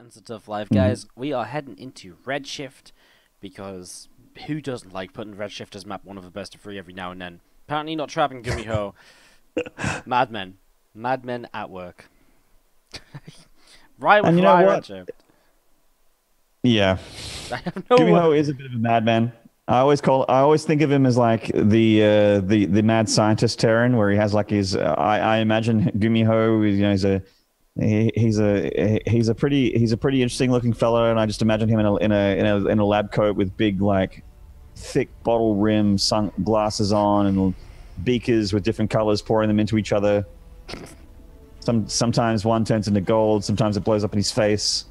and stuff live, guys. We are heading into Redshift, because who doesn't like putting Redshift as map one of the best of three every now and then? Apparently not Trap and Gumiho. Madmen. Madmen at work. Right with Redshift. Yeah. Gumiho is a bit of a madman. I always think of him as like the mad scientist Terran, where he has like his. I imagine Gumiho, you know, he's a pretty interesting looking fellow, and I just imagine him in a lab coat with big like thick bottle rim sun glasses on and beakers with different colors pouring them into each other. Sometimes one turns into gold, sometimes it blows up in his face.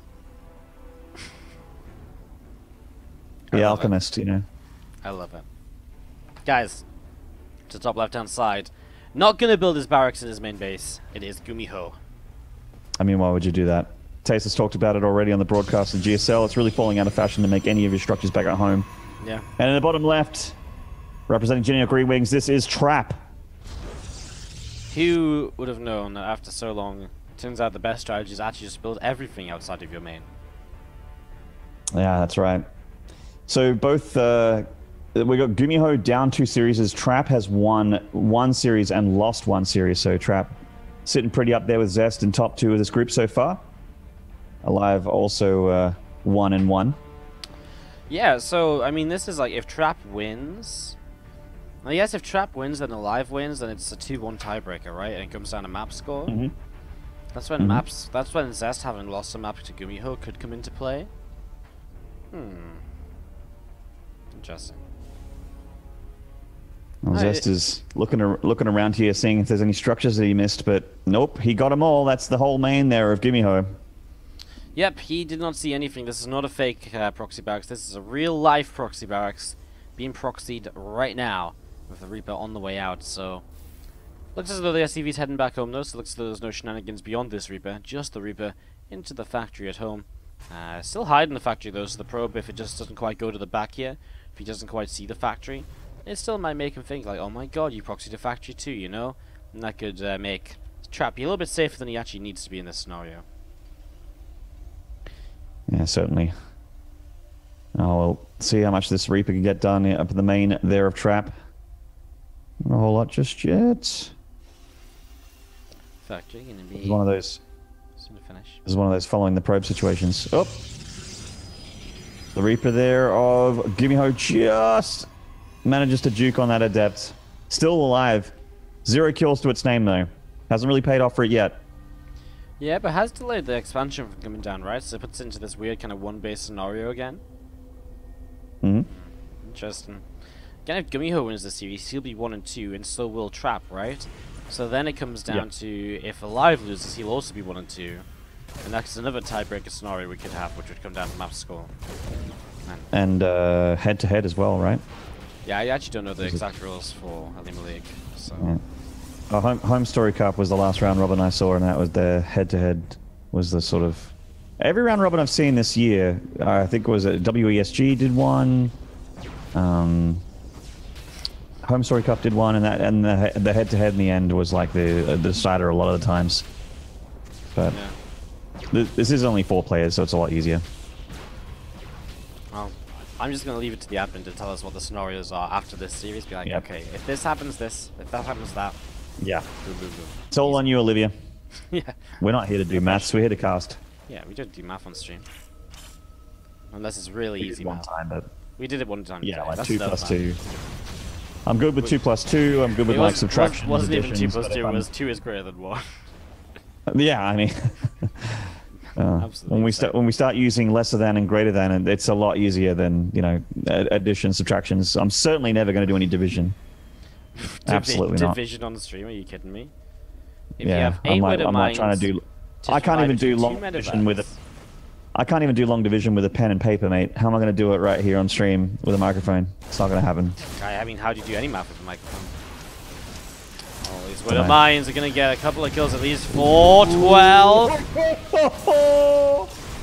The alchemist, you know. I love it. Guys, to the top left-hand side. Not going to build his barracks in his main base. It is Gumiho. I mean, why would you do that? Tace has talked about it already on the broadcast of GSL. It's really falling out of fashion to make any of your structures back at home. Yeah. And in the bottom left, representing Jin Air Green Wings, this is Trap. Who would have known that after so long, it turns out the best strategy is actually just build everything outside of your main. Yeah, that's right. So both, we got Gumiho down 2 series. Trap has won 1 series and lost 1 series. So Trap sitting pretty up there with Zest in top 2 of this group so far. Alive also 1 and 1. Yeah, so, I mean, this is like if Trap wins, I guess if Trap wins, then Alive wins, then it's a 2-1 tiebreaker, right? And it comes down to map score. That's when maps, that's when Zest having lost a map to Gumiho could come into play. Interesting. Well, Zest is looking around here, seeing if there's any structures that he missed, but nope, he got them all. That's the whole main there of Gumiho. Yep, he did not see anything. This is not a fake proxy barracks. This is a real-life proxy barracks being proxied right now with the Reaper on the way out. So, looks as though the SCV's heading back home, though, so looks as though there's no shenanigans beyond this Reaper, just the Reaper into the factory at home. Still hiding the factory, though, so the probe, if it just doesn't quite go to the back here, if he doesn't quite see the factory, it still might make him think like, oh my god, you proxied a factory too, you know? And that could make Trap be a little bit safer than he actually needs to be in this scenario. Yeah, certainly. Oh, we'll see how much this Reaper can get done up in the main there of Trap. Not a whole lot just yet. Factory gonna be... It's one of those... Soon to finish. It's one of those following the probe situations. Oh! The Reaper there of Gumiho just manages to juke on that Adept. Still alive. 0 kills to its name, though. Hasn't really paid off for it yet. Yeah, but has delayed the expansion from coming down, right? So it puts it into this weird kind of one-base scenario again. Interesting. Again, if Gumiho wins the series, he'll be 1 and 2, and so will Trap, right? So then it comes down to if Alive loses, he'll also be 1 and 2. And that's another tiebreaker scenario we could have, which would come down to map score. And head to head as well, right? Yeah, I actually don't know the exact rules for Alima League. So. Yeah. Home Story Cup was the last round robin I saw, and that was the head to head, was the sort of. Every round robin I've seen this year, I think it was WESG did one, Home Story Cup did one, and that and the head to head in the end was like the decider a lot of the times. But. Yeah. This is only 4 players, so it's a lot easier. Well, I'm just going to leave it to the admin to tell us what the scenarios are after this series. Be like, okay, if this happens, this. If that happens, that. Yeah. It's all on you, Olivia. Yeah. We're not here to do maths. We're here to cast. Yeah, we don't do math on stream. Unless it's really easy math. We did it 1 time. Yeah, like 2 plus 2. I'm good with 2 plus 2. I'm good with like subtraction. It wasn't even 2 plus 2. It was 2 is greater than 1. Yeah, I mean... when we start using lesser than and greater than, and it's a lot easier than, you know, addition, subtractions. I'm certainly never going to do any division. Absolutely not. Division on the stream? Are you kidding me? If you have 8 word of mines, trying to do. I can't even do long division with a. I can't even do long division with a pen and paper, mate. How am I going to do it right here on stream with a microphone? It's not going to happen. I mean, how do you do any math with a microphone? These Widow Mines are going to get a couple of kills at least. 4-12.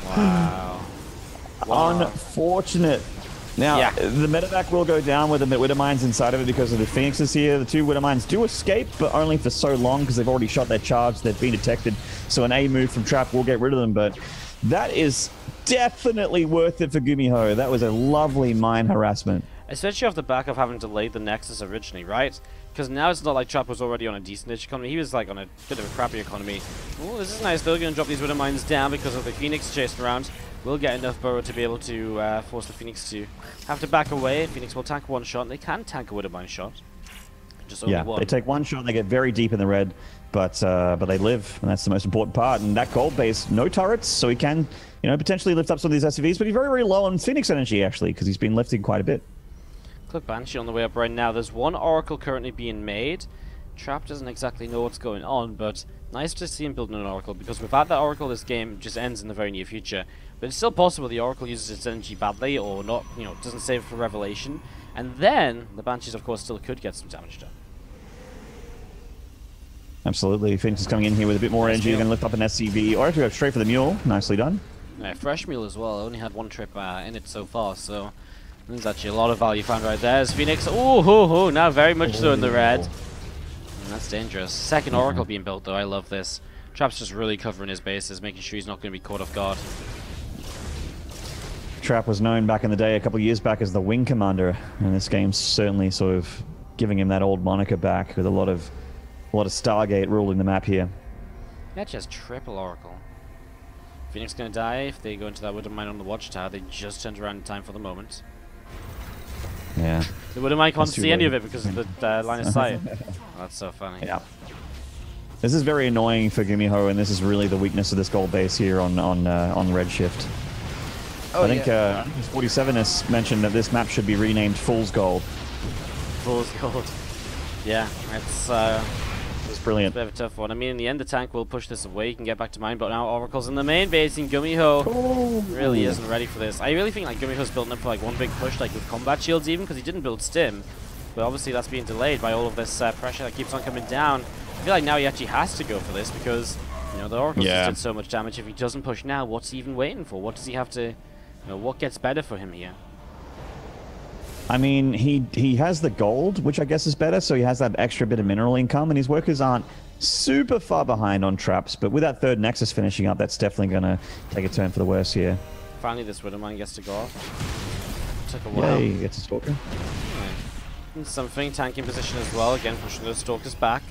Wow. Unfortunate. Now, the medevac will go down with the Widow Mines inside of it because of the Phoenixes here. The 2 Widow Mines do escape, but only for so long because they've already shot their charge. They've been detected. So an A move from Trap will get rid of them, but That is definitely worth it for Gumiho. That was a lovely mine harassment. Especially off the back of having delayed the Nexus originally, right? Because now it's not like Trap was already on a decent economy. He was like on a bit of a crappy economy. Oh, this is nice. They're going to drop these Wither Mines down because of the Phoenix chasing around. We'll get enough burrow to be able to force the Phoenix to have to back away. Phoenix will tank one shot. And they can tank a Wither Mine shot. Just only one. They take one shot and they get very deep in the red. But they live, and that's the most important part. And that gold base, no turrets, so he can, you know, potentially lift up some of these SUVs. But he's very, very low on Phoenix energy, actually, because he's been lifting quite a bit. Click Banshee on the way up right now. There's one Oracle currently being made. Trap doesn't exactly know what's going on, but nice to see him building an Oracle, because without that Oracle, this game just ends in the very near future. But it's still possible the Oracle uses its energy badly or not, you know, doesn't save it for Revelation. And then the Banshees, of course, still could get some damage done. Absolutely. Phoenix is coming in here with a bit more energy. They're going to lift up an SCV, or if we go straight for the Mule, nicely done. Yeah, fresh Mule as well. Only had one trip in it so far, so there's actually a lot of value found right there. As Phoenix, oh, now very much so in the red. And that's dangerous. Second Oracle being built, though. I love this. Trap's just really covering his bases, making sure he's not going to be caught off guard. Trap was known back in the day, a couple of years back, as the Wing Commander, and this game's certainly sort of giving him that old moniker back with a lot of Stargate ruling the map here. That just triple Oracle. Phoenix gonna die if they go into that Wither Mine on the Watchtower. They just turned around in time for the moment. Yeah. The Wither Mine can't see any of it because of the line of sight. Oh, that's so funny. Yeah. This is very annoying for Gumiho, and this is really the weakness of this gold base here on Redshift. Oh, I think 47 has mentioned that this map should be renamed Fool's Gold. Fool's Gold. Yeah, it's. It's brilliant. It's a bit of a tough one. I mean, in the end, the tank will push this away. You can get back to mine, but now Oracle's in the main base, and Gumiho really isn't ready for this. I really think like Gumiho's building up for like one big push, like with combat shields even, because he didn't build Stim. But obviously that's being delayed by all of this pressure that keeps on coming down. I feel like now he actually has to go for this because, you know, the Oracle just did so much damage. If he doesn't push now, what's he even waiting for? What does he have to, you know, what gets better for him here? I mean, he has the gold, which I guess is better, so he has that extra bit of mineral income, and his workers aren't super far behind on Traps, but with that third Nexus finishing up, that's definitely going to take a turn for the worse here. Finally, this Wither Mine gets to go off. Took a while. Yeah, he gets a Stalker. Right. Something, tanking position as well, again, pushing those Stalkers back.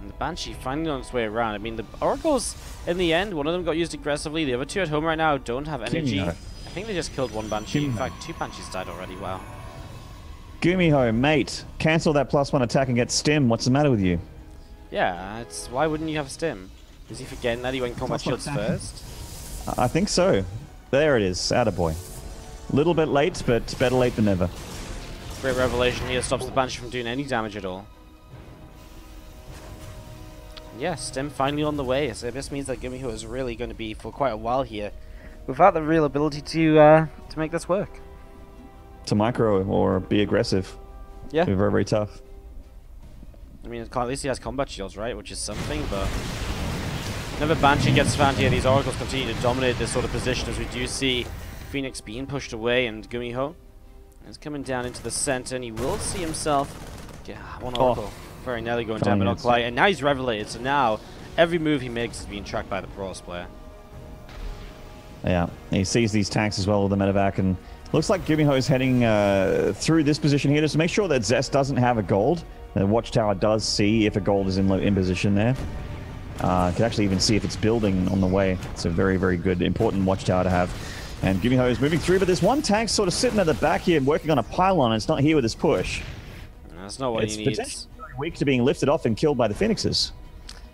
And the Banshee finally on its way around. I mean, the Oracles, in the end, one of them got used aggressively. The other two at home right now don't have energy. I think they just killed one Banshee. In fact, two Banshees died already. Wow. Gumiho, mate, cancel that +1 attack and get Stim. What's the matter with you? Yeah, it's why wouldn't you have Stim? Is he forgetting that he went combat shields first? I think so. There it is, attaboy. Little bit late, but better late than never. Great revelation here, stops the Banshee from doing any damage at all. Yeah, Stim finally on the way, so this means that Gumiho is really going to be for quite a while here without the real ability to make this work. To micro or be aggressive. Yeah. They're very, very tough. I mean, at least he has combat shields, right? Which is something, but whenever Banshee gets found here, these Oracles continue to dominate this sort of position, as we do see Phoenix being pushed away, and Gumiho is coming down into the center, and he will see himself. Yeah, one Oracle. Very nearly going down, but not quite. And now he's revelated, so now every move he makes is being tracked by the Pross player. Yeah, he sees these tanks as well with the medevac, and looks like Gumiho is heading through this position here just to make sure that Zest doesn't have a gold. And the Watchtower does see if a gold is in position there. Can actually even see if it's building on the way. It's a very, very good, important Watchtower to have. And Gumiho is moving through, but there's one tank sort of sitting at the back here working on a pylon, and it's not here with his push. No, that's not what he needs. It's potentially very weak to being lifted off and killed by the Phoenixes.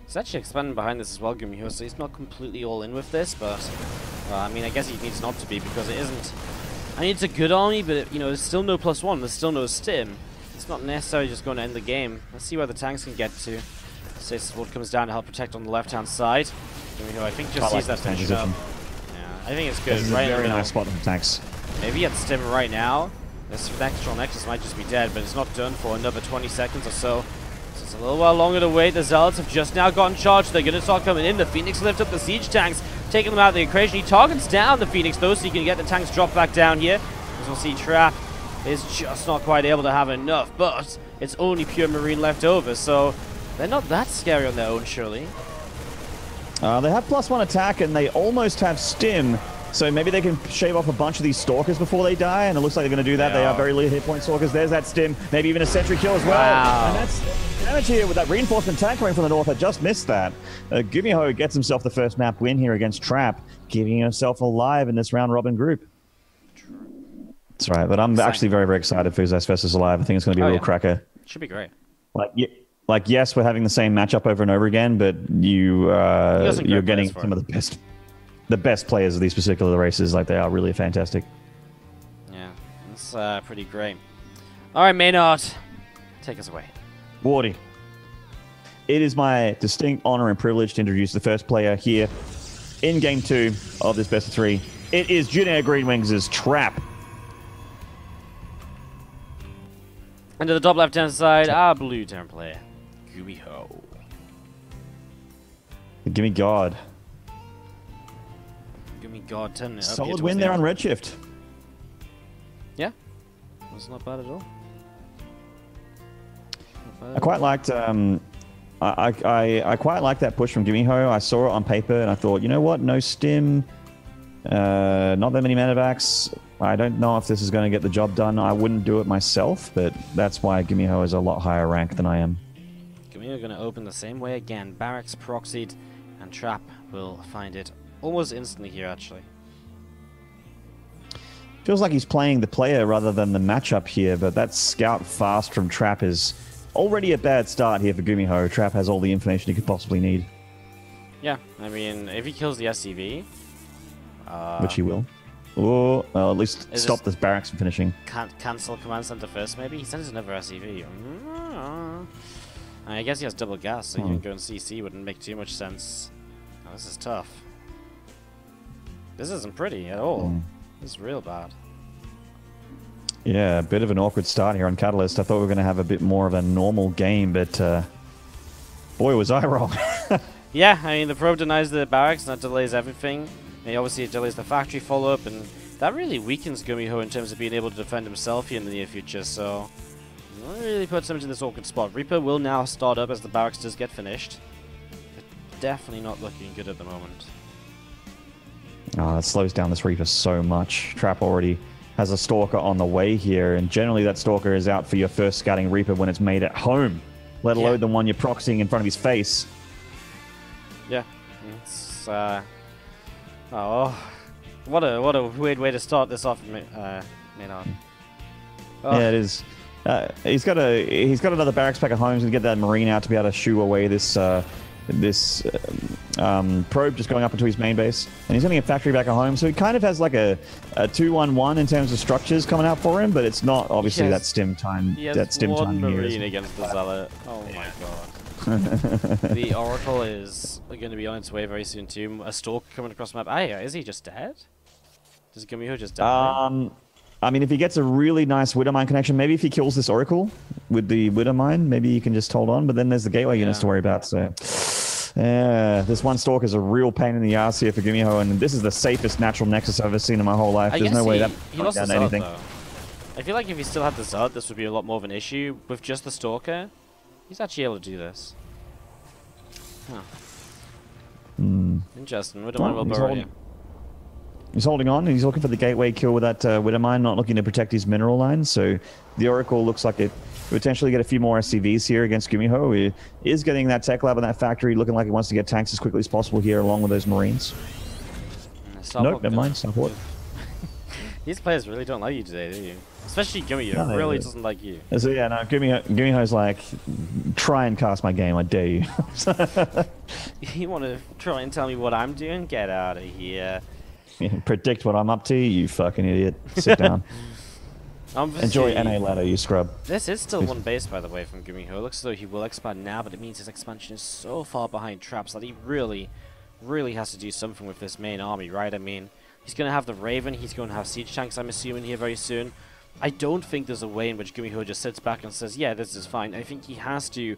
He's actually expanding behind this as well, Gumiho, so he's not completely all in with this, but I mean, I guess he needs not to be, because it isn't. I mean, it's a good army, but you know, there's still no +1. There's still no Stim. It's not necessarily just going to end the game. Let's see where the tanks can get to. Stasis Ward comes down to help protect on the left-hand side. Gumiho, I think, just sees that tension up. Yeah, I think it's good. This is right a very nice spot on the tanks. Maybe at Stim right now. This extra Nexus might just be dead, but it's not done for another 20 seconds or so. So it's a little while longer to wait. The Zealots have just now gotten charged. They're going to start coming in. The Phoenix lift up the siege tanks, taking them out of the equation. He targets down the Phoenix, though, so you can get the tanks dropped back down here. As we'll see, Trap is just not quite able to have enough, but it's only pure Marine left over, so they're not that scary on their own, surely. They have +1 attack and they almost have stim, so maybe they can shave off a bunch of these Stalkers before they die, and it looks like they're going to do that. They are very low hit point Stalkers. There's that stim, maybe even a sentry kill as well. Wow. And that's damage here with that reinforcement tank coming from the north. I just missed that. Gumiho gets himself the first map win here against Trap, giving himself Alive in this round robin group. That's right, but I'm actually very, very excited for Zest versus Alive. I think it's going to be a real cracker. Should be great. Like, yes, we're having the same matchup over and over again, but you're getting some of the best players of these particular races. Like, they are really fantastic. Yeah, that's pretty great. All right, Maynard, take us away. Wardy, it is my distinct honor and privilege to introduce the first player here in Game 2 of this Best of 3. It is Jin Air Green Wings' Trap. And to the top left-hand side, our blue Terran player, Gumiho. Gimme God. Gimme God, turn it up. Solid win there on Redshift. Yeah. That's not bad at all. I quite liked I quite liked that push from Gumiho. I saw it on paper and I thought, you know what, no stim, not that many medevacs. I don't know if this is going to get the job done. I wouldn't do it myself, but that's why Gumiho is a lot higher rank than I am. Gumiho going to open the same way again. Barracks proxied, and Trap will find it almost instantly here, actually. Feels like he's playing the player rather than the matchup here, but that scout fast from Trap is already a bad start here for Gumiho. Trap has all the information he could possibly need. Yeah, I mean, if he kills the SCV... which he will. Oh, well, at least stop this barracks from finishing. Can't cancel command center first, maybe? He sends another SCV. I guess he has double gas, so you can go and CC wouldn't make too much sense. Oh, this is tough. This isn't pretty at all. This is real bad. Yeah, a bit of an awkward start here on Catalyst. I thought we were going to have a bit more of a normal game, but boy, was I wrong. Yeah, I mean, the probe denies the barracks, and that delays everything. He obviously delays the factory follow-up, and that really weakens Gumiho in terms of being able to defend himself here in the near future, so that really puts him into this awkward spot. Reaper will now start up as the barracks does get finished. They're definitely not looking good at the moment. Oh, that slows down this Reaper so much. Trap already has a Stalker on the way here, and generally that Stalker is out for your first scouting Reaper when it's made at home, let alone the one you're proxying in front of his face. Yeah, it's... Oh, what a weird way to start this off, Maynard. Oh. Yeah, it is. He's got another barracks pack at home to get that marine out to be able to shoo away this probe just going up into his main base, and he's going to get factory back at home. So he kind of has like a 2-1-1 in terms of structures coming out for him, but it's not obviously that stim time. That stim time here. Marine against the zealot. Oh my god. The Oracle is going to be on its way very soon too. A Stalker coming across the map. Is he just dead? Does Gumiho just die? I mean, if he gets a really nice Widowmine connection, maybe if he kills this Oracle with the Widowmine, maybe you can just hold on. But then there's the Gateway units to worry about. So, yeah, this one Stalker is a real pain in the ass here for Gumiho, and this is the safest natural nexus I've ever seen in my whole life. There's no way that he lost the Zard, though. I feel like if he still had the Zard, this would be a lot more of an issue with just the Stalker. He's actually able to do this. Huh. Interesting. Widowmine will borrow you. He's holding on, and he's looking for the gateway kill with that Widowmine, not looking to protect his mineral line. So the Oracle looks like it potentially get a few more SCVs here against Gumiho. He is getting that tech lab in that factory, looking like he wants to get tanks as quickly as possible here, along with those Marines. Nope, never mind. Stop what? These players really don't like you today, do you? Especially Gumiho, really doesn't like you. So yeah, no, Gumiho's like, try and cast my game, I dare you. You want to try and tell me what I'm doing? Get out of here. Yeah, predict what I'm up to, you fucking idiot. Sit down. Enjoy NA ladder, you scrub. This is still one base, by the way, from Gumiho. It looks as though he will expand now, but it means his expansion is so far behind Traps that he really, really has to do something with this main army, right? I mean, he's going to have the Raven, he's going to have siege tanks, I'm assuming, here very soon. I don't think there's a way in which Gumiho just sits back and says, yeah, this is fine. I think he has to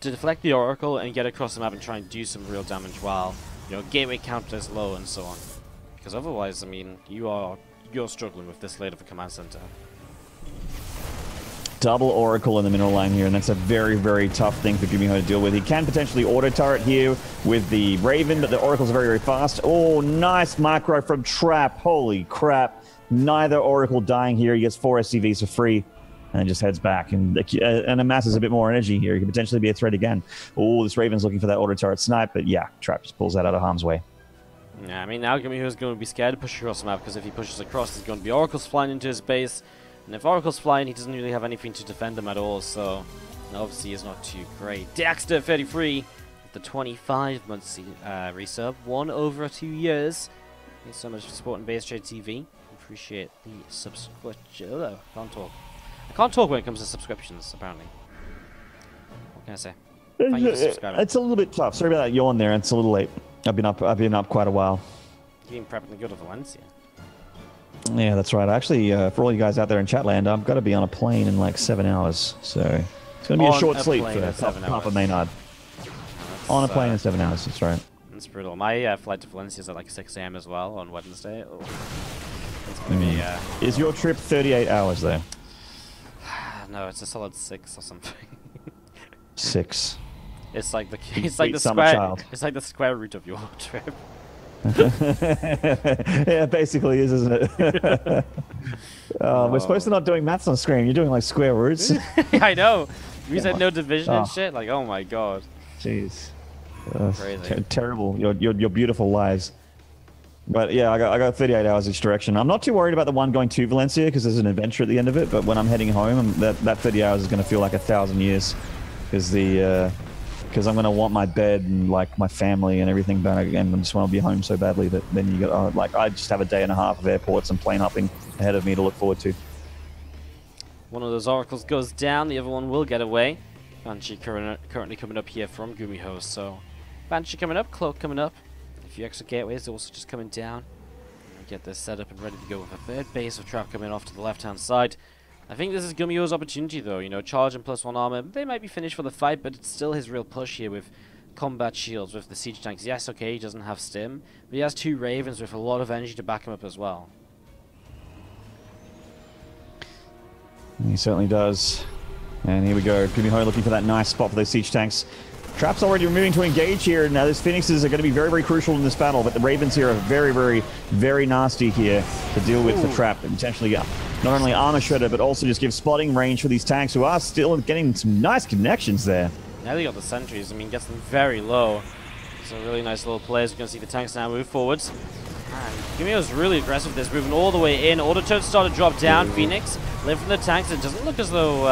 deflect the Oracle and get across the map and try and do some real damage while, you know, gateway counter is low and so on. Because otherwise, I mean, you're struggling with this late of a command center. double Oracle in the mineral lane here, and that's a very, very tough thing for Gumiho to deal with. He can potentially auto-turret here with the Raven, but the Oracle's very, very fast. Oh, nice macro from Trap. Holy crap. Neither Oracle dying here. He gets 4 SCVs for free and just heads back and amasses a bit more energy here. He could potentially be a threat again. Oh, this Raven's looking for that auto-turret snipe, but yeah, Trap just pulls that out of harm's way. Yeah, I mean, now Gumiho's going to be scared to push across the map, because if he pushes across, there's going to be Oracles flying into his base. And if Oracle's flying, he doesn't really have anything to defend them at all, so obviously it's not too great. Daxter, 33, with the 25-month resub, 1 over 2 years. Thanks so much for supporting BaseTradeTV. Appreciate the subscription. Oh, can't talk. I can't talk when it comes to subscriptions, apparently. What can I say? Thank you for subscribing. It's a little bit tough. Sorry about that yawn there. It's a little late. I've been up quite a while. You've been prepping to go to Valencia. Yeah, that's right. Actually, for all you guys out there in Chatland, I've got to be on a plane in like 7 hours, so it's going to be a short sleep for Papa Maynard. On a plane in 7 hours, that's right. That's brutal. My flight to Valencia is at like 6 a.m. as well on Wednesday. Oh. It's going to be, is your trip 38 hours there? No, it's a solid 6 or something. 6. It's like the square root of your trip. Yeah, it basically is, isn't it? We're supposed to not doing maths on screen. You're doing like square roots. I know. You said no division and shit. Like, oh my god. Jeez. Crazy. Terrible. Your beautiful lives. But yeah, I got 38 hours each direction. I'm not too worried about the one going to Valencia because there's an adventure at the end of it. But when I'm heading home, that 30 hours is going to feel like 1,000 years, because I'm gonna want my bed and like my family and everything back, and I just want to be home so badly. That then you got like I just have a day and a half of airports and plane hopping ahead of me to look forward to. One of those Oracles goes down, the other one will get away. Banshee currently coming up here from Gumiho, so Banshee coming up, Cloak coming up. A few extra gateways also just coming down. Get this set up and ready to go with a third base of Trap coming off to the left-hand side. I think this is Gumiho's opportunity though, you know, charge and +1 armor. They might be finished for the fight, but it's still his real push here with combat shields, with the siege tanks. Yes, okay, he doesn't have stim, but he has 2 Ravens with a lot of energy to back him up as well. He certainly does. And here we go, Gumiho looking for that nice spot for those siege tanks. Trap's already moving to engage here. Now those Phoenixes are going to be very, very crucial in this battle, but the Ravens here are very, very, very nasty here to deal with for Trap. And potentially not only armor shredder, but also just give spotting range for these tanks who are still getting some nice connections there. Now they got the sentries. I mean, gets them very low. It's a really nice little play. As you can see, the tanks now move forwards. Gumiho's really aggressive with this, moving all the way in. Auto turrets start to drop down. Phoenix live from the tanks. It doesn't look as though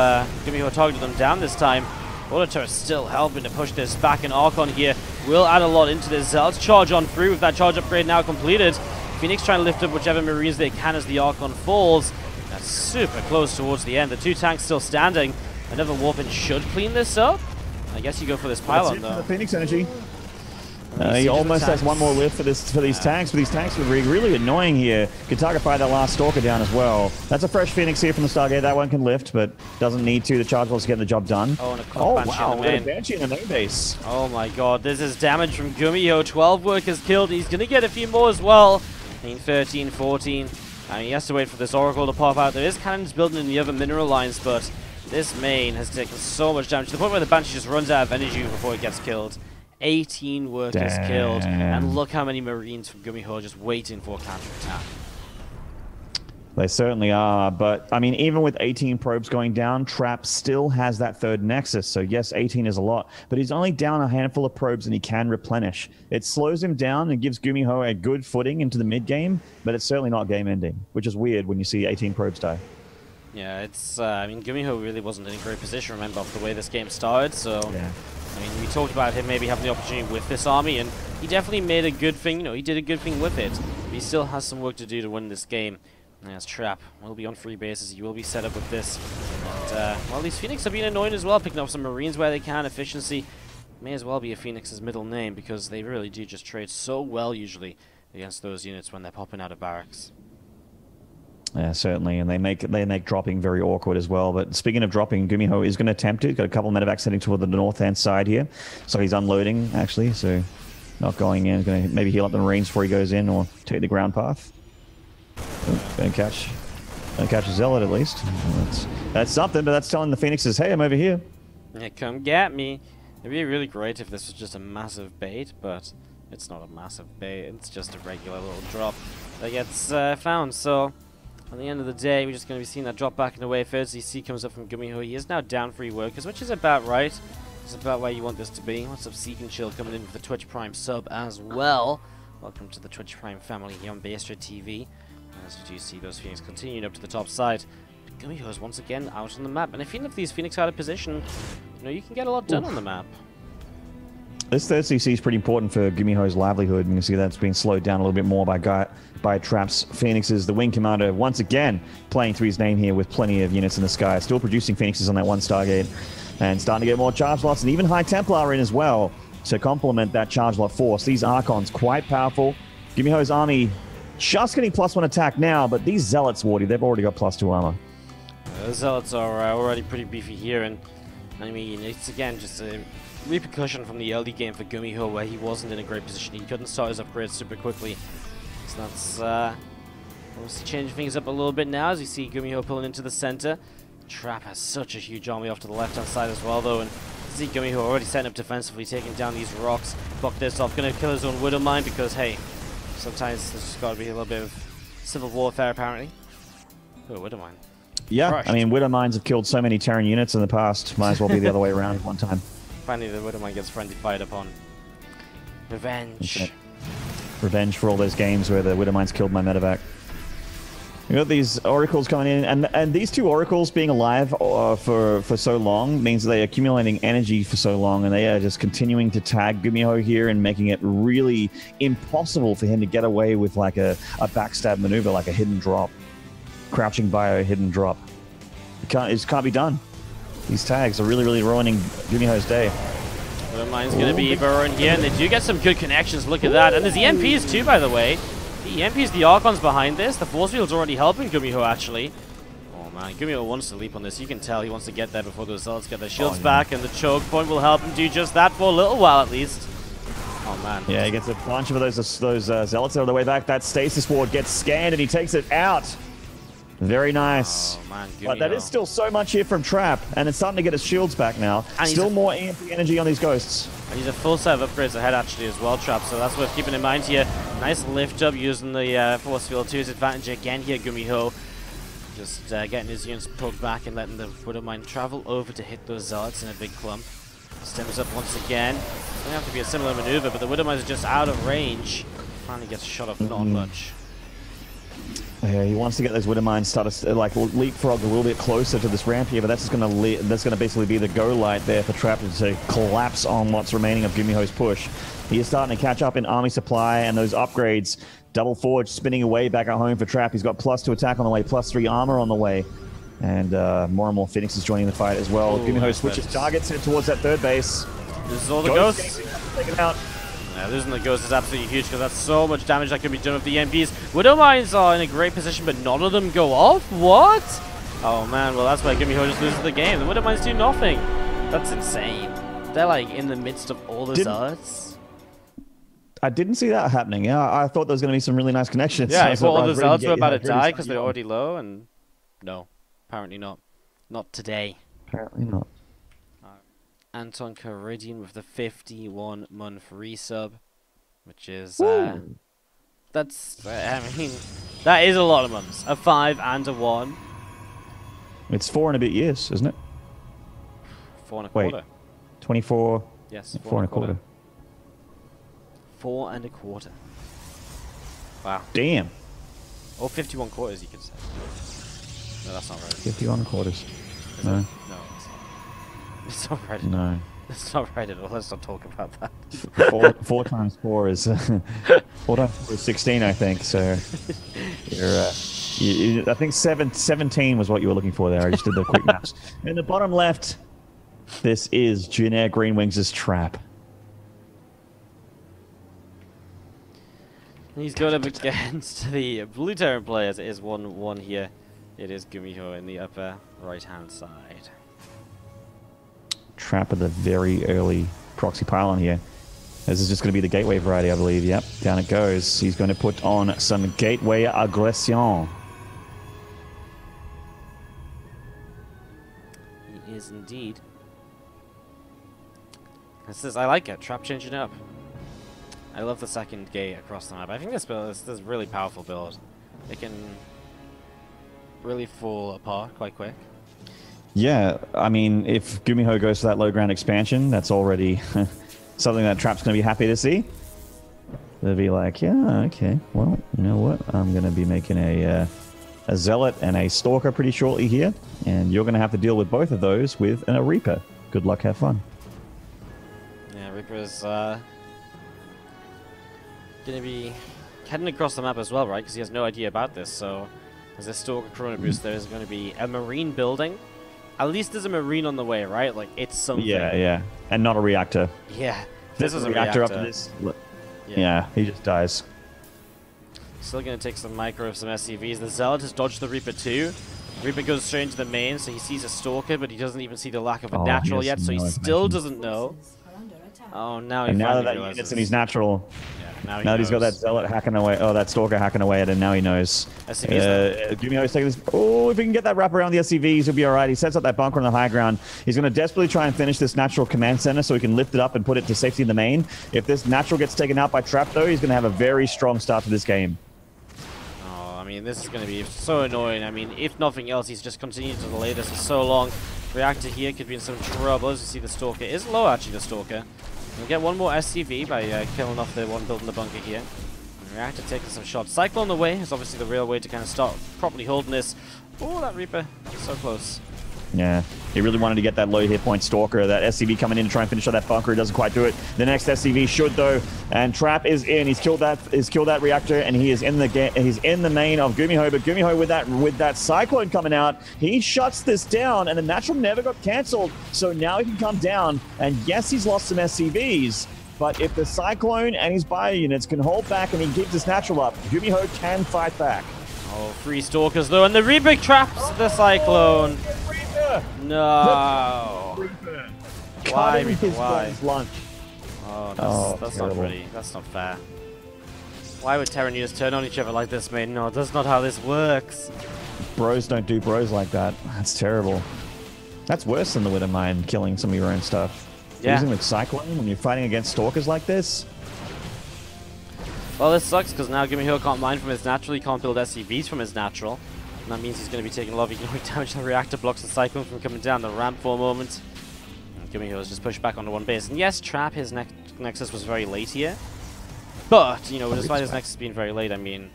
Gumiho targeted them down this time. Auto-turret still helping to push this back, and Archon here will add a lot into this. Let's charge on through with that charge upgrade now completed. Phoenix trying to lift up whichever Marines they can as the Archon falls. That's super close towards the end. The 2 tanks still standing. Another Warpin should clean this up. I guess you go for this pylon, though. The Phoenix energy. He almost has one more lift for these tanks, but these tanks were really annoying here. Could target fire that last Stalker down as well. That's a fresh Phoenix here from the Stargate. That one can lift, but doesn't need to. The charge was getting the job done. Oh, and a wow, we had a Banshee in the main base. Oh my god, this is damage from Gumiho. 12 workers killed. He's going to get a few more as well. I mean, 13, 14. I mean, he has to wait for this Oracle to pop out. There is cannons building in the other mineral lines, but this main has taken so much damage to the point where the Banshee just runs out of energy before it gets killed. 18 workers killed, and look how many Marines from Gumiho are just waiting for a counter-attack. They certainly are, but I mean, even with 18 probes going down, Trap still has that 3rd Nexus, so yes, 18 is a lot, but he's only down a handful of probes and he can replenish. It slows him down and gives Gumiho a good footing into the mid-game, but it's certainly not game-ending, which is weird when you see 18 probes die. Yeah, it's, I mean, Gumiho really wasn't in a great position, remember, off the way this game started, so... Yeah. I mean, we talked about him maybe having the opportunity with this army, and he definitely made a good thing, you know, he did a good thing with it. But he still has some work to do to win this game. There's Trap. Will be on free bases, he will be set up with this. And, well, these Phoenix have been annoying as well, picking up some Marines where they can. Efficiency may as well be a Phoenix's middle name, because they really do just trade so well, usually, against those units when they're popping out of barracks. Yeah, certainly, and they make dropping very awkward as well. But speaking of dropping, Gumiho is going to attempt it. He's got a couple of medevacs heading toward the north-hand side here, so he's unloading actually. So not going in. He's going to maybe heal up the Marines before he goes in, or take the ground path. Oh, bad catch. Don't catch a zealot at least. That's something, but that's telling the Phoenixes, hey, I'm over here. Yeah, come get me. It'd be really great if this was just a massive bait, but it's not a massive bait. It's just a regular little drop that gets found. So at the end of the day, we're just going to be seeing that drop back in the way. First, EC comes up from Gumiho. He is now down 3 workers, which is about right. It's about where you want this to be. What's up, Seek and Chill coming in with the Twitch Prime sub as well. Welcome to the Twitch Prime family here on BaseTradeTV. As you do see those Phoenix continuing up to the top side. Gumiho is once again out on the map. And if even if these Phoenix are out of position, you know, you can get a lot done on the map. This third CC is pretty important for Gumiho's livelihood. You can see that's being slowed down a little bit more by Trap's Phoenixes. The Wing Commander, once again, playing through his name here with plenty of units in the sky. Still producing Phoenixes on that one Stargate. And starting to get more charge lots and even High Templar in as well to complement that charge lot force. These Archons quite powerful. Gumiho's army just getting +1 attack now, but these Zealots, Wardy, they've already got +2 armor. The Zealots are already pretty beefy here, and I mean, it's again just a repercussion from the early game for Gumiho, where he wasn't in a great position. He couldn't start his upgrades super quickly. So that's obviously changing things up a little bit now, as you see Gumiho pulling into the center. Trap has such a huge army off to the left-hand side as well, though, and see Gumiho already setting up defensively, taking down these rocks. Block this off, gonna kill his own Widow Mine because, hey, sometimes there's just gotta be a little bit of civil warfare, apparently. Oh, Widow Mine. Yeah, crushed. I mean, Widow Mines have killed so many Terran units in the past, might as well be the other way around one time. Finally, the Widow Mine gets friendly fired upon. Revenge. Okay. Revenge for all those games where the Widow Mines killed my medevac. You got these oracles coming in, and these two oracles being alive for so long means they're accumulating energy for so long, and they are just continuing to tag Gumiho here and making it really impossible for him to get away with like a backstab maneuver, like a hidden drop. Crouching bio, hidden drop. It just can't be done. These tags are really, really ruining Gumiho's day. Well, mine's going to be burrowing here, and they do get some good connections, look at that. And there's the MPs too, by the way. The MPs, the Archons behind this. The force field's already helping Gumiho, actually. Oh man, Gumiho wants to leap on this. You can tell he wants to get there before the Zealots get their shields back, and the choke point will help him do just that for a little while, at least. Oh man. Yeah, he gets a bunch of those Zealots out of the way back. That Stasis Ward gets scanned, and he takes it out. Very nice. Oh, man, but that is still so much here from Trap, and it's starting to get his shields back now. And still more EMP energy on these Ghosts. And he's a full set of upgrades ahead, actually, as well, Trap, so that's worth keeping in mind here. Nice lift up using the force field to his advantage again here, Gumiho. Just getting his units poked back and letting the Widow Mine travel over to hit those Zealots in a big clump. Stems up once again. It's going to have to be a similar maneuver, but the Widow Mine is just out of range. Finally gets shot up, not much. Yeah, he wants to get those Widow Mines started, like leapfrog a little bit closer to this ramp here, but that's just going to basically be the go light there for Trap to collapse on what's remaining of Gumiho's push. He is starting to catch up in army supply and those upgrades. Double forge spinning away back at home for Trap. He's got +2 attack on the way, +3 armor on the way, and more and more Phoenix is joining the fight as well. Ooh, Gumiho switches targets towards that third base. This is all the ghosts. Take it out. Yeah, losing the Ghost is absolutely huge because that's so much damage that can be done with the MPs. Widow Mines are in a great position, but none of them go off? What? Oh man, well that's why Gumiho just loses the game. The Widow Mines do nothing. That's insane. They're like in the midst of all the Zealots. I didn't see that happening. Yeah, I thought there was going to be some really nice connections. Yeah, I thought all the Zealots were about to die because they're already low, and no, apparently not. Not today. Apparently not. Anton Caridian with the 51-month resub, which is, that's, I mean, that is a lot of months. A 5 and a 1. It's 4 and a bit years, isn't it? 4 and a quarter. Wait, 24. Yes, four and a quarter. 4 and a quarter. Wow. Damn. Or 51 quarters, you could say. No, that's not right. 51 quarters. Is no. It? No. It's not right at all. No. It's not right at all. Let's not talk about that. four times four is 16, I think. So, I think 17 was what you were looking for there. I just did the quick maps. In the bottom left, this is Jin Air Green Wings' Trap. He's going up against the Blue Terran players. It is 1-1 here. It is Gumiho in the upper right-hand side. Trap at the very early proxy pylon here. This is just going to be the gateway variety, I believe. Yep, down it goes. He's going to put on some gateway aggression. is indeed. This is, I like it. Trap changing up. I love the second gate across the map. I think this build, this is a really powerful build. It can really fall apart quite quick. Yeah, I mean, if Gumiho goes to that low ground expansion, that's already something that Trap's going to be happy to see. They'll be like, yeah, okay, well, you know what? I'm going to be making a Zealot and a Stalker pretty shortly here, and you're going to have to deal with both of those with a Reaper. Good luck, have fun. Yeah, Reaper's going to be heading across the map as well, right? Because he has no idea about this, so there's a Stalker Chrono Boost. There's going to be a Marine building. At least there's a Marine on the way, right? Like, it's something. Yeah, yeah. And not a reactor. Yeah. This is a reactor. Up to this. Yeah. Yeah, he just dies. Still going to take some micro of some SCVs. The Zealot has dodged the Reaper too. Reaper goes straight into the main, so he sees a Stalker, but he doesn't even see the lack of a natural yet, so he still doesn't know. Oh, now he finally realizes. And now that unit's in his natural. Now that he's got that Zealot hacking away, oh, that Stalker hacking away at him, now he knows. Gumiho's taking this. Oh, if he can get that wrap around the SCVs, he'll be all right. He sets up that bunker on the high ground. He's going to desperately try and finish this natural command center so he can lift it up and put it to safety in the main. If this natural gets taken out by Trap, though, he's going to have a very strong start to this game. Oh, I mean, this is going to be so annoying. I mean, if nothing else, he's just continued to delay this for so long. Reactor here could be in some trouble. As you see, the Stalker is low, actually, the Stalker. We'll get one more SCV by killing off the one building the bunker here. Reactor taking some shots. Cycle on the way is obviously the real way to kind of start properly holding this. Oh, that Reaper. So close. Yeah. He really wanted to get that low hit point Stalker. That SCV coming in to try and finish off that bunker. He doesn't quite do it. The next SCV should, though. And Trap is in. He's killed that reactor, and he is in the main of Gumiho. But Gumiho with that Cyclone coming out, he shuts this down, and the natural never got cancelled. So now he can come down, and yes, he's lost some SCVs. But if the Cyclone and his bio units can hold back and he keeps this natural up, Gumiho can fight back. Oh, three Stalkers, though, and the Reaper traps the Cyclone. No. Why? Why? Lunch. Oh, that's not pretty. That's not fair. Why would Terran units turn on each other like this, mate? No, that's not how this works. Bros don't do bros like that. That's terrible. That's worse than the Widow Mine killing some of your own stuff. Yeah. Using the Cyclone when you're fighting against Stalkers like this. Well, this sucks because now Gumiho can't mine from his natural. He can't build SCVs from his natural. And that means he's going to be taking a lot of economic damage. The reactor blocks the Cyclone from coming down the ramp for a moment. Gumiho has just pushed back onto one base. And yes, Trap, his Nexus was very late here. But, you know, despite his Nexus being very late, I mean,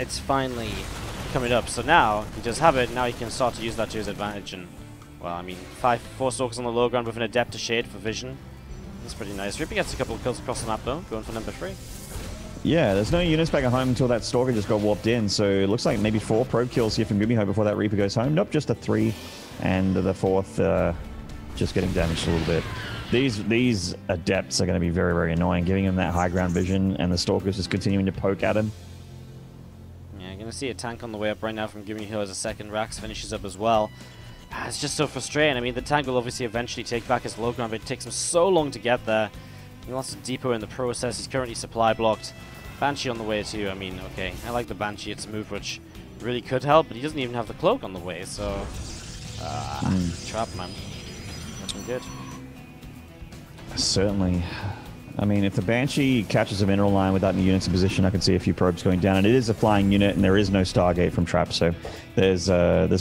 it's finally coming up. So now, he does have it. Now he can start to use that to his advantage. And, well, I mean, four Stalkers on the low ground with an Adept to Shade for vision. That's pretty nice. Reaper gets a couple of kills across the map, though, going for number 3. Yeah, there's no units back at home until that Stalker just got warped in, so it looks like maybe 4 probe kills here from Gumiho before that Reaper goes home. Nope, just a 3, and the 4th just getting damaged a little bit. These Adepts are going to be very, very annoying, giving him that high ground vision, and the Stalker's just continuing to poke at him. Yeah, you're going to see a tank on the way up right now from Gumiho as a second Rax finishes up as well. It's just so frustrating. I mean, the tank will obviously eventually take back his low ground, but it takes him so long to get there. He lost a depot in the process. He's currently supply blocked. Banshee on the way too. I mean, okay, I like the Banshee. It's a move which really could help, but he doesn't even have the cloak on the way, so... Trap, man. Looking good. Certainly. I mean, if the Banshee catches a mineral line without any units in position, I can see a few probes going down, and it is a flying unit, and there is no Stargate from Trap, so there's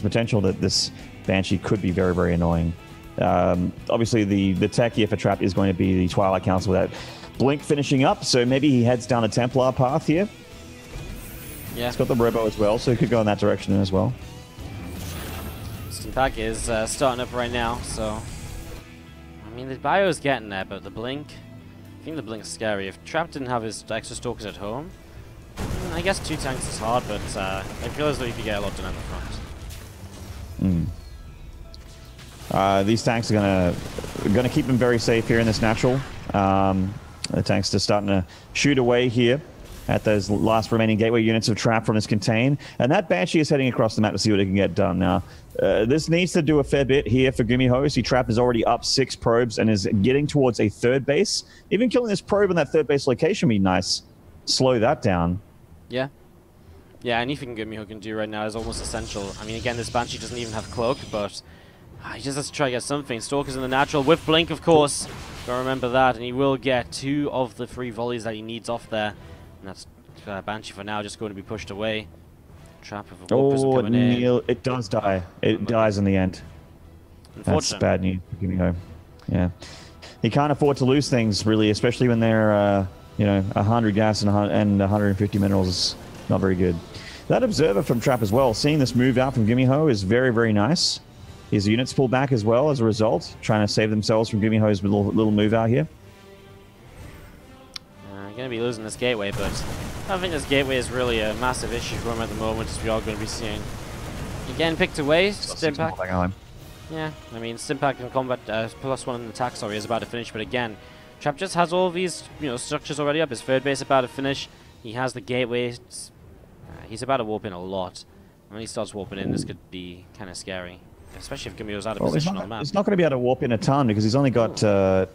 potential that this Banshee could be very, very annoying. Obviously, the tech here for Trap is going to be the Twilight Council without Blink finishing up, so maybe he heads down a Templar path here. Yeah. He's got the Robo as well, so he could go in that direction as well. Stimpak is starting up right now, so... I mean, the bio is getting there, but the Blink... I think the Blink's scary. If Trap didn't have his extra Stalkers at home, I guess 2 tanks is hard, but I feel as though he could get a lot done in the front. Hmm. These tanks are gonna keep him very safe here in this natural. The tanks just starting to shoot away here at those last remaining gateway units of Trap from his contain. And that Banshee is heading across the map to see what it can get done now. This needs to do a fair bit here for Gumiho. See, Trap is already up 6 probes and is getting towards a third base. Even killing this probe in that third base location would be nice. Slow that down. Yeah. Yeah, anything Gumiho can do right now is almost essential. I mean, again, this Banshee doesn't even have cloak, but... He just has to try to get something. Stalker's in the natural with Blink, of course. Gotta remember that, and he will get 2 of the 3 volleys that he needs off there. And that's Banshee for now just going to be pushed away. Trap of a Warp coming in. It does die. It dies in the end. That's bad news for Gumiho. Yeah. He can't afford to lose things, really, especially when they're, you know, 100 gas and 150 minerals is not very good. That observer from Trap as well, seeing this move out from Gumiho is very, very nice. His units pull back as well as a result, trying to save themselves from Gumiho's little move out here. Going to be losing this gateway, but I don't think this gateway is really a massive issue for him at the moment, as we are going to be seeing. Again, picked away, Stimpak. Yeah, I mean, Stimpak in combat, +1 in attack, sorry, is about to finish, but again, Trap just has all these, you know, structures already up. His third base about to finish. He has the gateways. He's about to warp in a lot. When he starts warping in, this could be kind of scary. Especially if Gumiho's out of position on the map. He's not going to be able to warp in a ton because he's only got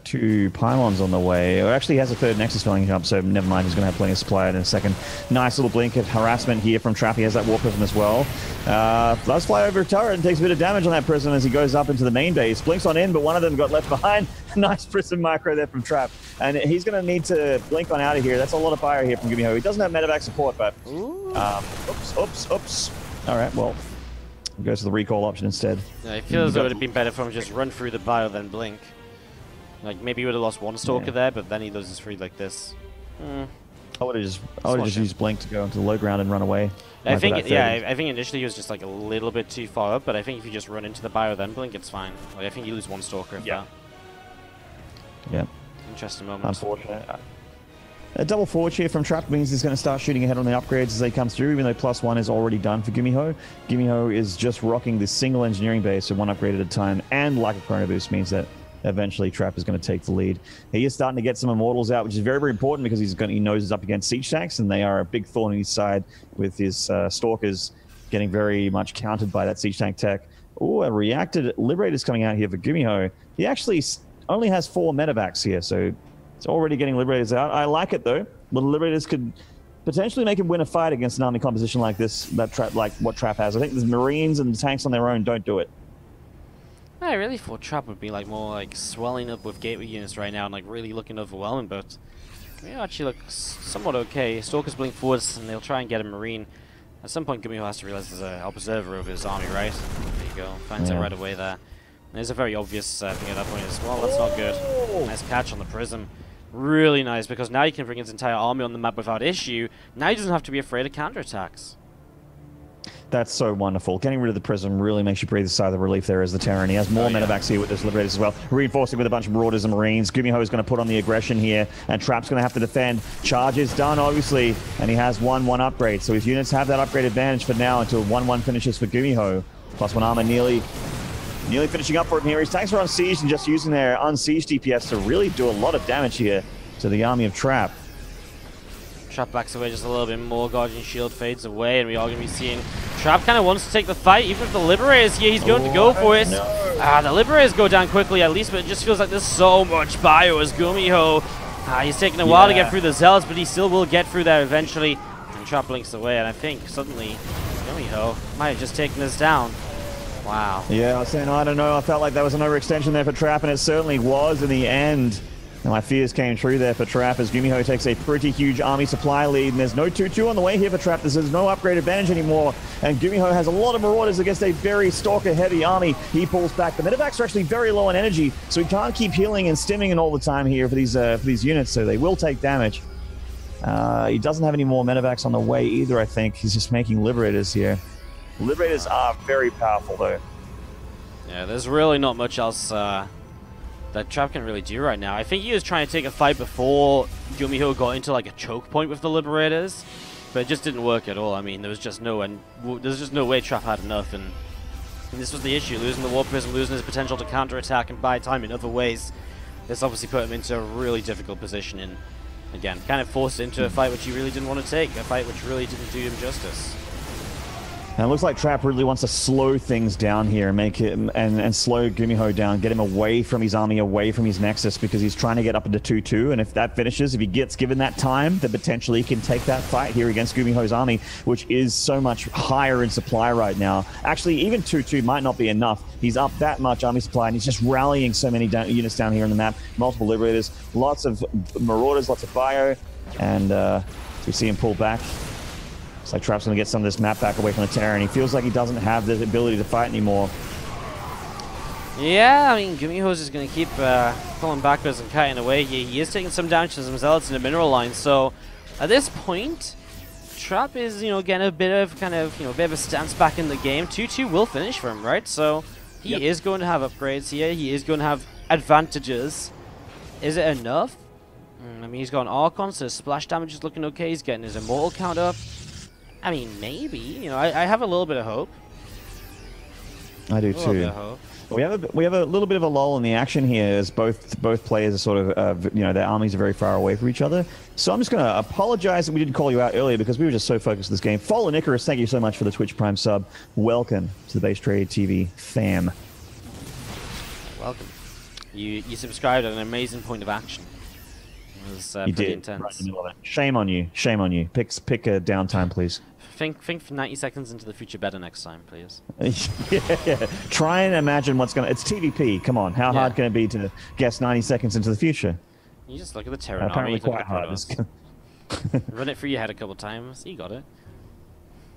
2 pylons on the way. Or actually, he has a third Nexus filling up, so never mind. He's going to have plenty of supply in a second. Nice little blink of harassment here from Trap. He has that warp prism as well. Does fly over a turret and takes a bit of damage on that prism as he goes up into the main base. Blinks on in, but one of them got left behind. Nice prism micro there from Trap. And he's going to need to blink on out of here. That's a lot of fire here from Gumiho. He doesn't have medevac support, but... Oops. All right, well... Goes to the recall option instead. Yeah, it feels as though it would have been better for him to just run through the bio than blink. Like, maybe he would have lost one Stalker there, but then he loses 3 like this. I would have just used blink to go into the low ground and run away. I think, I think initially he was just like a little bit too far up, but I think if you just run into the bio then blink, it's fine. Like, I think you lose 1 Stalker if that. Yeah. Interesting moment. Unfortunate. A double forward here from Trap means he's going to start shooting ahead on the upgrades as they come through, even though +1 is already done for Gumiho. Gumiho is just rocking this single engineering base, so 1 upgrade at a time, and like a chrono boost means that eventually Trap is going to take the lead. He is starting to get some immortals out, which is very, very important because he's going to, he knows he's up against siege tanks, and they are a big thorn in his side with his stalkers getting very much countered by that siege tank tech. Oh, a reacted Liberator's coming out here for Gumiho. He actually only has 4 medevacs here, so... It's already getting Liberators out. I like it though. Little Liberators could potentially make him win a fight against an army composition like this, that Trap, like what Trap has. I think the Marines and the tanks on their own don't do it. I really thought Trap would be like more like swelling up with gateway units right now and like really looking overwhelming, but Gumiho actually looks somewhat okay. Stalkers blink forwards and they'll try and get a Marine. At some point Gumiho has to realize there's an observer over his army, right? There you go. Finds it right away there. And there's a very obvious thing at that point as well. That's not good. Nice catch on the prism. Really nice, because now he can bring his entire army on the map without issue. Now he doesn't have to be afraid of counterattacks. That's so wonderful. Getting rid of the prism really makes you breathe a sigh of relief there as the Terran. He has more medevacs here with this Liberators as well. Reinforcing with a bunch of Marauders and Marines. Gumiho is going to put on the aggression here, and Trap's going to have to defend. Charge is done, obviously, and he has 1-1 upgrade. So his units have that upgrade advantage for now until 1-1 finishes for Gumiho. +1 armor nearly finishing up for him here. His tanks are unsieged and just using their unsieged DPS to really do a lot of damage here to the army of Trap. Trap backs away just a little bit more. Guardian Shield fades away, and we are going to be seeing Trap kind of wants to take the fight, even if the Liberator's here. He's going to go for it. The Liberators go down quickly, at least, but it just feels like there's so much bio as Gumiho. He's taking a while to get through the Zealots, but he still will get through there eventually. And Trap blinks away, and I think suddenly Gumiho might have just taken this down. Wow. Yeah, I was saying, I don't know. I felt like that was an overextension there for Trap, and it certainly was in the end. And my fears came true there for Trap as Gumiho takes a pretty huge army supply lead, and there's no 2-2 on the way here for Trap. There's no upgrade advantage anymore, and Gumiho has a lot of Marauders against a very Stalker-heavy army. He pulls back. The medevacs are actually very low on energy, so he can't keep healing and stimming and all the time here for these units, so they will take damage. He doesn't have any more medevacs on the way either, I think. He's just making Liberators here. Liberators are very powerful, though. Yeah, there's really not much else that Trap can really do right now. I think he was trying to take a fight before Gumiho got into like a choke point with the Liberators, but it just didn't work at all. I mean, there was just no way Trap had enough, and this was the issue: losing the Warp Prism, losing his potential to counterattack and buy time in other ways. This obviously put him into a really difficult position, and again, kind of forced into a fight which he really didn't want to take, a fight which really didn't do him justice. And it looks like Trap really wants to slow things down here and make it and slow Gumiho down, get him away from his army, away from his Nexus, because he's trying to get up into 2-2. And if that finishes, if he gets given that time, then potentially he can take that fight here against Gumiho's army, which is so much higher in supply right now. Actually, even 2-2 might not be enough. He's up that much army supply, and he's just rallying so many units down here on the map. Multiple Liberators, lots of Marauders, lots of bio, and we see him pull back. It's like Trap's going to get some of this map back away from the Terran. He feels like he doesn't have the ability to fight anymore. Yeah, I mean, Gumiho's is going to keep pulling backwards and cutting away. He is taking some damage to some zealots in the mineral line. So at this point, Trap is, you know, getting a bit of kind of, you know, a bit of a stance back in the game. 2-2 will finish for him, right? So he is going to have upgrades here. He is going to have advantages. Is it enough? I mean, he's got an Archon, so his splash damage is looking okay. He's getting his Immortal count up. I mean, maybe. You know, I have a little bit of hope. I do too. We have a little bit of a lull in the action here, as both players are sort of you know, their armies are very far away from each other. So I'm just going to apologize that we didn't call you out earlier, because we were just so focused on this game. Fallen Icarus, thank you so much for the Twitch Prime sub. Welcome to the BaseTradeTV fam. Welcome. You subscribed at an amazing point of action. It was pretty intense. Right in the middle of it. Shame on you. Shame on you. Pick a downtime, please. Think for 90 seconds into the future better next time, please. Yeah. Try and imagine what's going to... It's TVP. Come on. How hard can it be to guess 90 seconds into the future? You just look at the Terran army. Apparently quite hard. Run it through your head a couple times. You got it.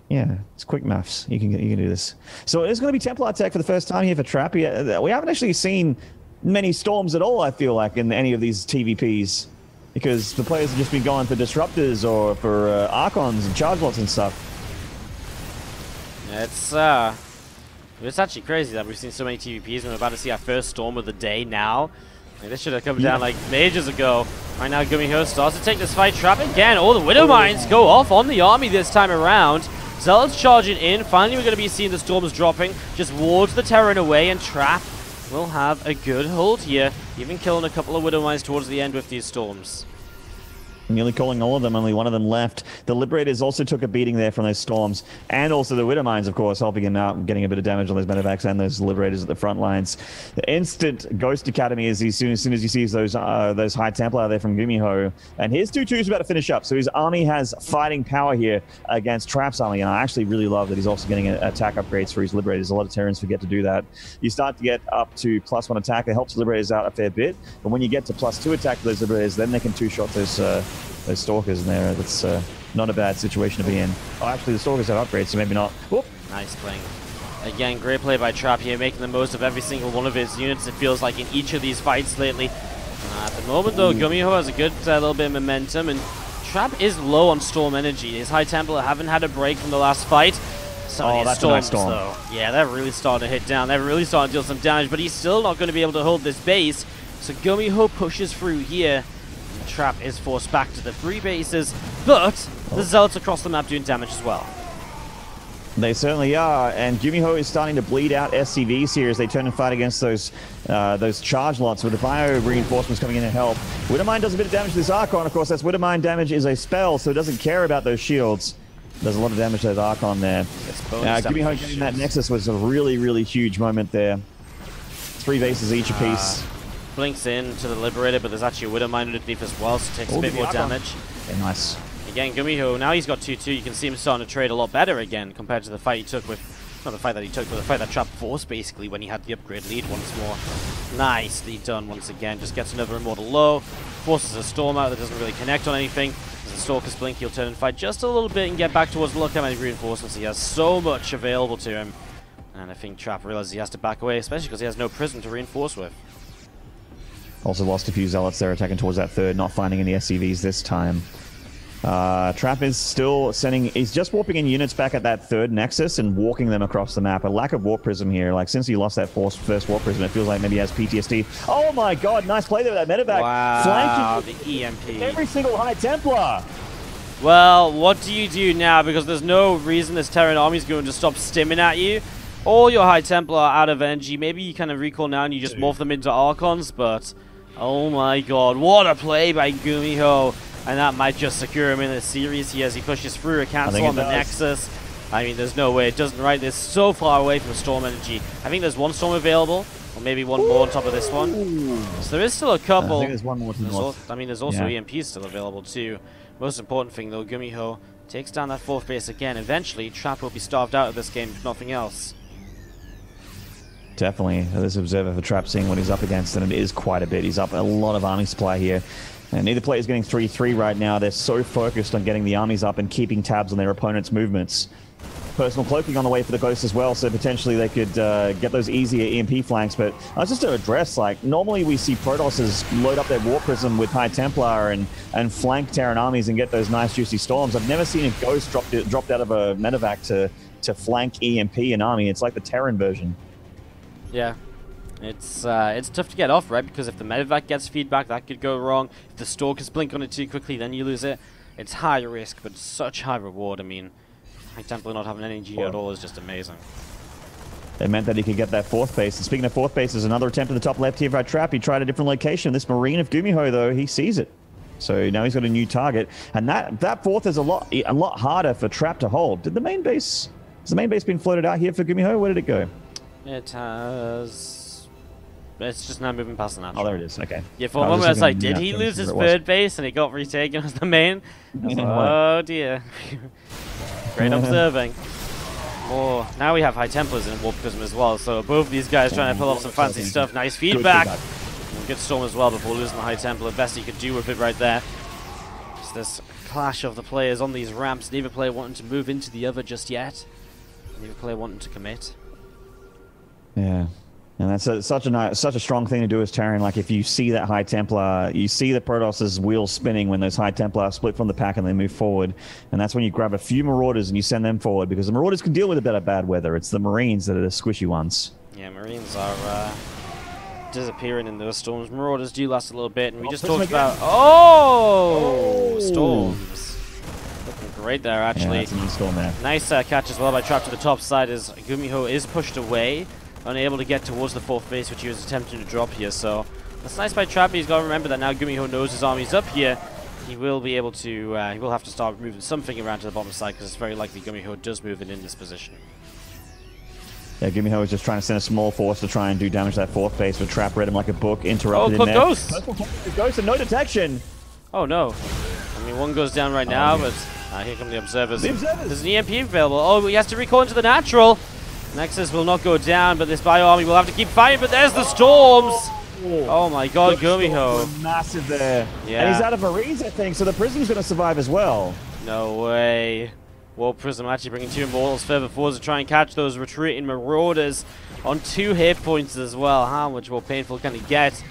Yeah, it's quick maths. You can do this. So it's going to be Templar Tech for the first time here for Trap. We haven't actually seen many storms at all, I feel like, in any of these TVPs. Because the players have just been going for disruptors or for Archons and charge blocks and stuff. It's actually crazy that we've seen so many TVPs, and we're about to see our first storm of the day now. Like, this should have come down like ages ago. Right now, Gumiho starts to take this fight. Trap again. All the Widow Mines go off on the army this time around. Zealots charging in. Finally, we're going to be seeing the storms dropping. Just wards the Terran away, and Trap will have a good hold here, even killing a couple of Widow Mines towards the end with these storms. Nearly calling all of them, only one of them left. The Liberators also took a beating there from those storms, and also the Widow Mines, of course, helping him out and getting a bit of damage on those medevacs and those Liberators at the front lines. The instant Ghost Academy is as soon as he sees those High Templar out there from Gumiho, and his 2-2 is about to finish up, so his army has fighting power here against Trap's army, and I actually really love that he's also getting attack upgrades for his Liberators. A lot of Terrans forget to do that. You start to get up to +1 attack, it helps Liberators out a fair bit, but when you get to +2 attack for those Liberators, then they can two-shot those Stalkers in there. That's not a bad situation to be in. Oh, actually, the Stalkers have upgrades, so maybe not. Whoop! Nice playing. Again, great play by Trap here, making the most of every single one of his units, it feels like, in each of these fights lately. At the moment, though, Gumiho has a good little bit of momentum, and Trap is low on storm energy. His High Templar haven't had a break from the last fight. Some of these storms, though. Yeah, they're really starting to hit down. They're really starting to deal some damage, but he's still not going to be able to hold this base. So Gumiho pushes through here. Trap is forced back to the three bases, but the Zealots across the map doing damage as well. They certainly are, and Gumiho is starting to bleed out SCVs here as they turn and fight against those charge lots with the bio reinforcements coming in to help. Widowmine does a bit of damage to this Archon, of course. That's Widowmine damage is a spell, so it doesn't care about those shields. There's a lot of damage to that Archon there. Gumiho getting that Nexus was a really, really huge moment there. Three bases each apiece. Blinks in to the Liberator, but there's actually a Widow Mine underneath as well, so it takes a bit more damage. Okay, nice. Again, Gumiho, now he's got 2-2. You can see him starting to trade a lot better again compared to the fight he took with... Not the fight that he took, but the fight that Trap forced, basically, when he had the upgrade lead once more. Nicely done once again. Just gets another Immortal low. Forces a Storm out that doesn't really connect on anything. As the Stalker's Blink, he'll turn and fight just a little bit and get back towards the look. How many reinforcements he has. So much available to him. And I think Trap realizes he has to back away, especially because he has no Prism to reinforce with. Also lost a few Zealots there attacking towards that third, not finding any SCVs this time. Trap is still sending... He's just warping in units back at that third Nexus and walking them across the map. A lack of Warp Prism here. Like, since he lost that first Warp Prism, it feels like maybe he has PTSD. Oh my god, nice play there with that medevac. Wow, flanking the EMP. Every single High Templar. Well, what do you do now? Because there's no reason this Terran army is going to stop stimming at you. All your High Templar are out of energy. Maybe you kind of recall now and you just morph them into Archons, but... Oh my god, what a play by Gumiho! And that might just secure him in the series here as he pushes through a cancel on the Nexus. I mean, there's no way it doesn't, right? They're so far away from Storm Energy. I think there's one Storm available, or maybe one more on top of this one. So there is still a couple. I think there's one more to the north. I mean, there's also EMP still available too. Most important thing though, Gumiho takes down that fourth base again. Eventually, Trap will be starved out of this game, if nothing else. Definitely. This observer for Trap, seeing what he's up against, and it is quite a bit. He's up a lot of army supply here. And neither player is getting 3-3 right now. They're so focused on getting the armies up and keeping tabs on their opponent's movements. Personal cloaking on the way for the Ghost as well, so potentially they could get those easier EMP flanks. But I was just to address, like, normally we see Protosses load up their War Prism with High Templar and flank Terran armies and get those nice juicy storms. I've never seen a Ghost dropped out of a medevac to flank EMP an army. It's like the Terran version. Yeah. It's tough to get off, right? Because if the medevac gets feedback, that could go wrong. If the Stalkers blink on it too quickly, then you lose it. It's high risk, but such high reward. I mean, High Templar not having any G at all is just amazing. It meant that he could get that fourth base. And speaking of fourth base, there's another attempt at the top left here by Trap. He tried a different location. This Marine of Gumiho, though, he sees it. So now he's got a new target. And that fourth is a lot harder for Trap to hold. Has the main base been floated out here for Gumiho? Where did it go? It has... It's just now moving past the natural. Oh, there it is. Okay. Yeah, for a moment I was like, did he lose his third base and it got retaken as the main? Oh dear. Great observing. Oh, now we have High Templars in War Prism as well. So both of these guys trying to pull off some fancy stuff. Nice feedback. Good storm as well before losing the High Templar. Best he could do with it right there. Just this clash of the players on these ramps. Neither player wanting to move into the other just yet. Neither player wanting to commit. Yeah. And that's such a strong thing to do as Terran. Like, if you see that High Templar, you see the Protoss's wheels spinning when those High Templar split from the pack and they move forward. And that's when you grab a few Marauders and you send them forward, because the Marauders can deal with a bit of bad weather. It's the Marines that are the squishy ones. Yeah, Marines are disappearing in those storms. Marauders do last a little bit, and we just talked about... Oh! Storms. Looking great there, actually. Yeah, that's a new storm there. Nice catch as well by Trap to the top side as Gumiho is pushed away. Unable to get towards the fourth base, which he was attempting to drop here. So that's nice by Trap. He's got to remember that now Gumiho knows his army's up here. He will be able to, he will have to start moving something around to the bottom side, because it's very likely Gumiho does move it in this position. Yeah, Gumiho is just trying to send a small force to try and do damage to that fourth base, but Trap read him like a book, interrupted him there. Oh, Ghost! Ghost and no detection! Oh no. I mean, one goes down right now, but here come the observers. There's an EMP available. Oh, he has to recoil into the natural! Nexus will not go down, but this bio army will have to keep fighting. But there's the storms. Oh my god, Gumiho. Massive there. Yeah. And he's out of Marines, I think, so the Prism's going to survive as well. No way. War Prism actually bringing two Immortals further forwards to try and catch those retreating Marauders on 2 hit points as well. How much more painful can he get?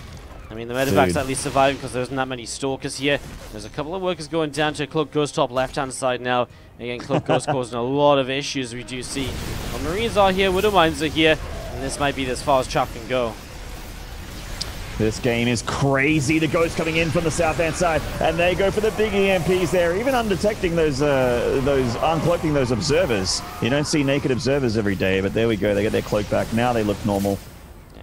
I mean, the medevac's at least surviving because there isn't that many Stalkers here. There's a couple of workers going down to Club Ghost top left-hand side now. Again, Club Ghost causing a lot of issues, we do see. Well, Marines are here, Widow Mines are here, and this might be as far as Trap can go. This game is crazy. The Ghost coming in from the south-hand side, and they go for the big EMPs there, even undetecting those uncloaking those observers. You don't see naked observers every day, but there we go. They get their cloak back. Now they look normal.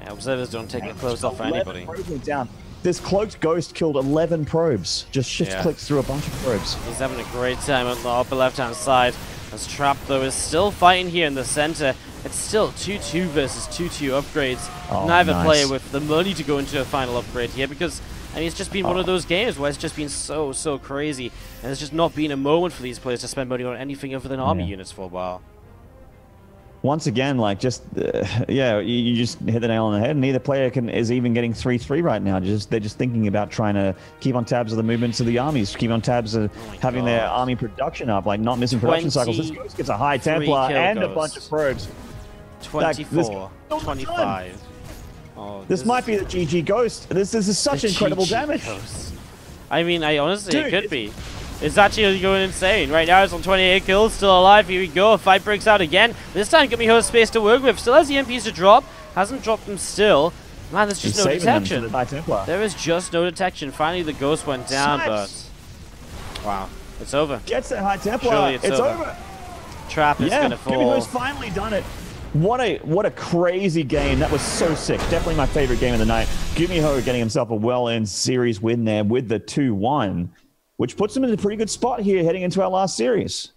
Observers don't take their clothes off for anybody. Down. This cloaked Ghost killed 11 probes. Just shift-clicks through a bunch of probes. He's having a great time on the upper left-hand side. As Trap, though, is still fighting here in the center. It's still 2-2 versus 2-2 upgrades. Oh, neither player with the money to go into a final upgrade here, because I mean, it's just been one of those games where it's just been so crazy. And there's just not been a moment for these players to spend money on anything other than army units for a while. Once again, like, just, you just hit the nail on the head. Neither player is even getting 3-3 right now. They're just thinking about trying to keep on tabs of the movements of the armies, keep on tabs of having their army production up, like not missing production cycles. This Ghost gets a High Templar and a bunch of probes. 24, 25. Oh, this might be the GG Ghost. This is such incredible damage. Ghost. I mean, honestly, dude, it could be. It's actually going insane. Right now it's on 28 kills, still alive. Here we go, a fight breaks out again. This time Gumiho has space to work with. Still has the EMPs to drop. Hasn't dropped them still. Man, there's just no detection. There is just no detection. Finally the Ghost went down, but... Wow, it's over. Gets that High Templar. Surely it's over. Trap is going to fall. Gumiho's finally done it. What a crazy game. That was so sick. Definitely my favorite game of the night. Gumiho getting himself a well-earned series win there with the 2-1. Which puts him in a pretty good spot here heading into our last series.